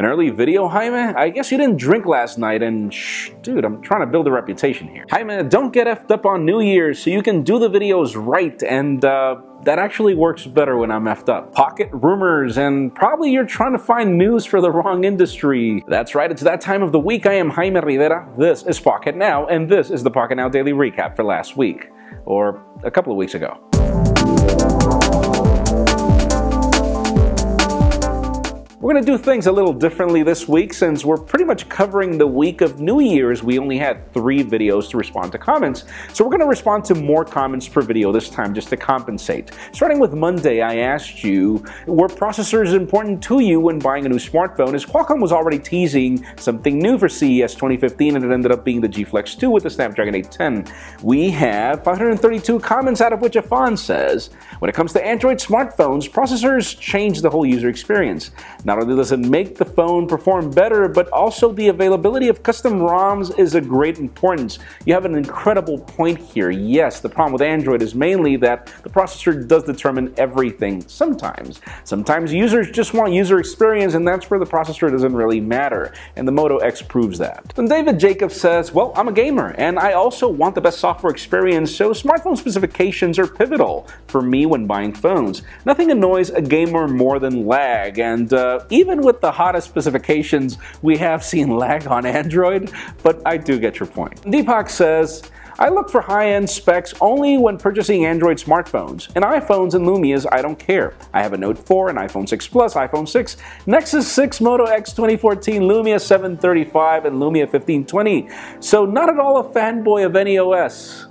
An early video, Jaime? I guess you didn't drink last night and shh, dude, I'm trying to build a reputation here. Jaime, don't get effed up on New Year's so you can do the videos right, and that actually works better when I'm effed up. Pocket rumors, and probably you're trying to find news for the wrong industry. That's right, it's that time of the week. I am Jaime Rivera, this is Pocket Now, and this is the Pocket Now Daily Recap for last week, or a couple of weeks ago. We're gonna do things a little differently this week since we're pretty much covering the week of New Year's. We only had 3 videos to respond to comments, so we're gonna respond to more comments per video this time just to compensate. Starting with Monday, I asked you, were processors important to you when buying a new smartphone? As Qualcomm was already teasing something new for CES 2015, and it ended up being the G Flex 2 with the Snapdragon 810. We have 532 comments, out of which Ivan says, when it comes to Android smartphones, processors change the whole user experience. Not only does it make the phone perform better, but also the availability of custom ROMs is of great importance. You have an incredible point here. Yes, the problem with Android is mainly that the processor does determine everything sometimes. Sometimes users just want user experience, and that's where the processor doesn't really matter, and the Moto X proves that. Then David Jacobs says, well, I'm a gamer, and I also want the best software experience, so smartphone specifications are pivotal for me when buying phones. Nothing annoys a gamer more than lag, and even with the hottest specifications, we have seen lag on Android, but I do get your point. Deepak says, I look for high-end specs only when purchasing Android smartphones. And iPhones and Lumias, I don't care. I have a Note 4, an iPhone 6 Plus, iPhone 6, Nexus 6, Moto X 2014, Lumia 735, and Lumia 1520. So not at all a fanboy of any OS.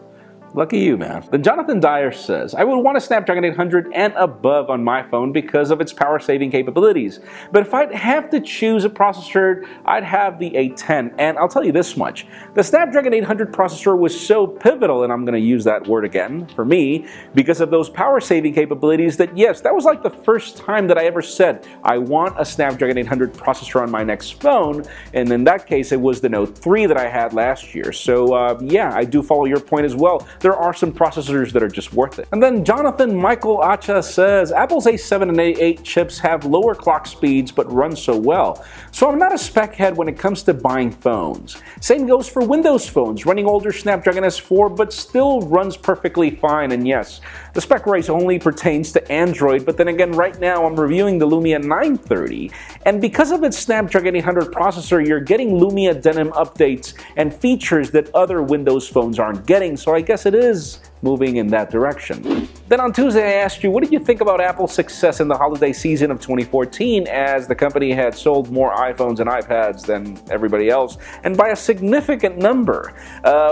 Lucky you, man. Then Jonathan Dyer says, I would want a Snapdragon 800 and above on my phone because of its power-saving capabilities. But if I'd have to choose a processor, I'd have the 810. And I'll tell you this much. The Snapdragon 800 processor was so pivotal, and I'm going to use that word again, for me, because of those power-saving capabilities that, yes, that was like the first time that I ever said, I want a Snapdragon 800 processor on my next phone. And in that case, it was the Note 3 that I had last year. So, yeah, I do follow your point as well. There are some processors that are just worth it. And then Jonathan Michael Acha says, Apple's A7 and A8 chips have lower clock speeds but run so well. So I'm not a spec head when it comes to buying phones. Same goes for Windows phones, running older Snapdragon S4 but still runs perfectly fine. And yes, the spec race only pertains to Android, but then again, right now I'm reviewing the Lumia 930. And because of its Snapdragon 800 processor, you're getting Lumia Denim updates and features that other Windows phones aren't getting. So I guess it is moving in that direction. Then on Tuesday, I asked you, what did you think about Apple's success in the holiday season of 2014, as the company had sold more iPhones and iPads than everybody else, and by a significant number.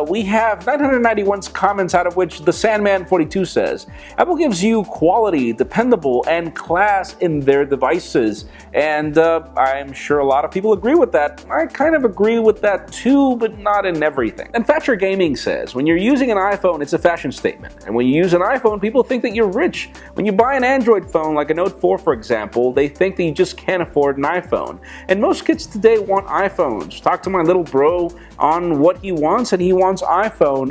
We have 991 comments, out of which the Sandman 42 says, Apple gives you quality, dependable, and class in their devices. And I'm sure a lot of people agree with that. I kind of agree with that too, but not in everything. And Thatcher Gaming says, when you're using an iPhone, it's a fashion statement. And when you use an iPhone, people think that you're rich. When you buy an Android phone, like a Note 4 for example, they think that you just can't afford an iPhone. And most kids today want iPhones. Talk to my little bro on what he wants, and he wants iPhone.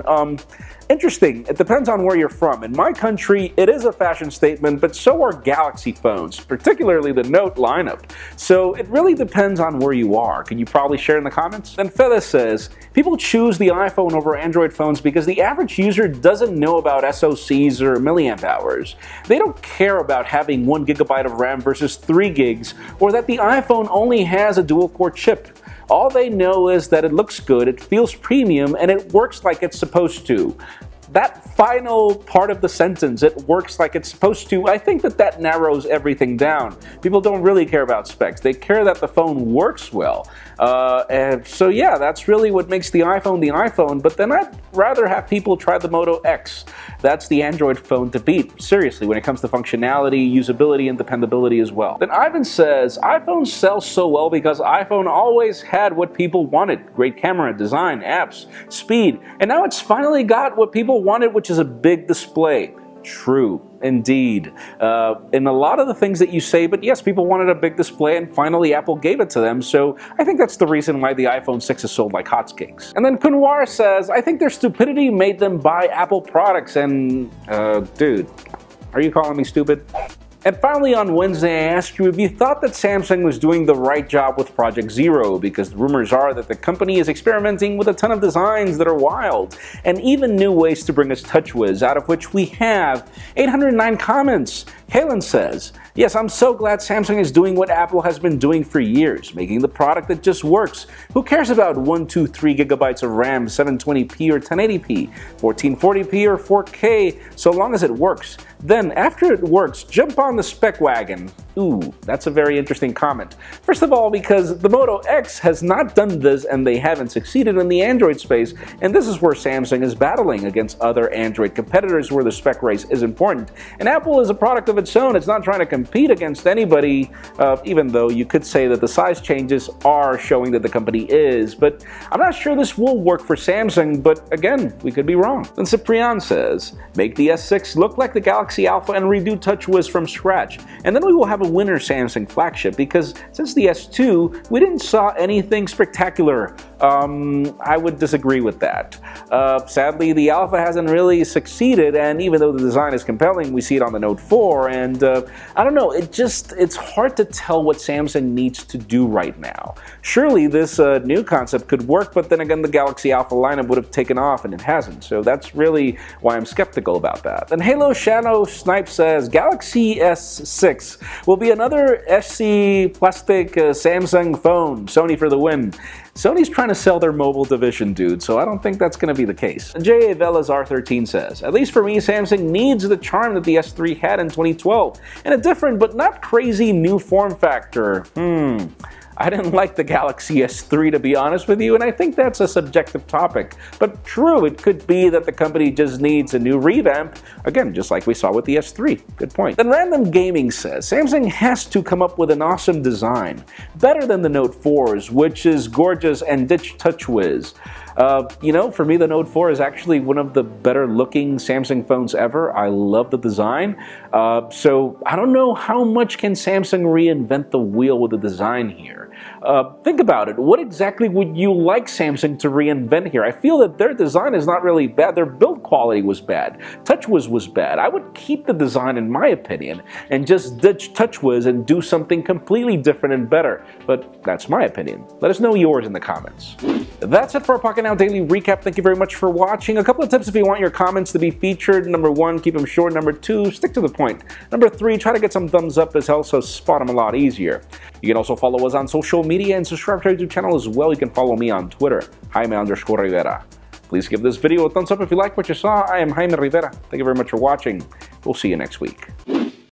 Interesting, it depends on where you're from. In my country, it is a fashion statement, but so are Galaxy phones, particularly the Note lineup. So it really depends on where you are. Can you probably share in the comments? Then Phyllis says, people choose the iPhone over Android phones because the average user doesn't know about SoCs or milliamp hours. They don't care about having 1 gigabyte of RAM versus 3 gigs, or that the iPhone only has a dual-core chip. All they know is that it looks good, it feels premium, and it works like it's supposed to. That final part of the sentence, it works like it's supposed to, I think that that narrows everything down. People don't really care about specs. They care that the phone works well. And so yeah, that's really what makes the iPhone, but then I'd rather have people try the Moto X. That's the Android phone to beat, seriously, when it comes to functionality, usability, and dependability as well. Then Ivan says, iPhone sells so well because iPhone always had what people wanted. Great camera, design, apps, speed, and now it's finally got what people wanted, which is a big display. True, indeed. In a lot of the things that you say, but yes, people wanted a big display, and finally Apple gave it to them, so I think that's the reason why the iPhone 6 is sold like hotcakes. And then Kunwar says, I think their stupidity made them buy Apple products, and dude, are you calling me stupid? And finally, on Wednesday, I asked you if you thought that Samsung was doing the right job with Project Zero, because rumors are that the company is experimenting with a ton of designs that are wild, and even new ways to bring us TouchWiz, out of which we have 809 comments. Helen says, "Yes, I'm so glad Samsung is doing what Apple has been doing for years, making the product that just works. Who cares about 1, 2, 3 gigabytes of RAM, 720p or 1080p, 1440p or 4K, so long as it works. Then, after it works, jump on the spec wagon." Ooh, that's a very interesting comment. First of all, because the Moto X has not done this and they haven't succeeded in the Android space, and this is where Samsung is battling against other Android competitors where the spec race is important. And Apple is a product of its own. It's not trying to compete against anybody, even though you could say that the size changes are showing that the company is. But I'm not sure this will work for Samsung, but again, we could be wrong. And Ciprian says, "Make the S6 look like the Galaxy Alpha and redo TouchWiz from scratch, and then we will have a winner Samsung flagship, because since the S2, we didn't saw anything spectacular." I would disagree with that. Sadly, the Alpha hasn't really succeeded, and even though the design is compelling, we see it on the Note 4, and I don't know, it's hard to tell what Samsung needs to do right now. Surely this new concept could work, but then again, the Galaxy Alpha lineup would have taken off, and it hasn't, so that's really why I'm skeptical about that. And HaloShadowSnipe says, "Galaxy S6 will be another SC plastic Samsung phone. Sony for the win." Sony's trying to sell their mobile division, dude, so I don't think that's going to be the case. J.A. Vela's R13 says, "At least for me, Samsung needs the charm that the S3 had in 2012, and a different but not crazy new form factor." I didn't like the Galaxy S3, to be honest with you, and I think that's a subjective topic. But true, it could be that the company just needs a new revamp, again, just like we saw with the S3. Good point. Then Random Gaming says, "Samsung has to come up with an awesome design, better than the Note 4s, which is gorgeous, and ditch TouchWiz." You know, for me, the Note 4 is actually one of the better looking Samsung phones ever. I love the design. So I don't know how much can Samsung reinvent the wheel with the design here. Think about it. What exactly would you like Samsung to reinvent here? I feel that their design is not really bad. Their build quality was bad. TouchWiz was bad. I would keep the design, in my opinion, and just ditch TouchWiz and do something completely different and better. But that's my opinion. Let us know yours in the comments. That's it for our Pocket Now Daily Recap. Thank you very much for watching. A couple of tips if you want your comments to be featured. Number 1, keep them short. Number 2, stick to the point. Number 3, try to get some thumbs up, as also spot them a lot easier. You can also follow us on social media and subscribe to our YouTube channel as well. You can follow me on Twitter, Jaime_Rivera. Please give this video a thumbs up if you like what you saw. I am Jaime Rivera. Thank you very much for watching. We'll see you next week.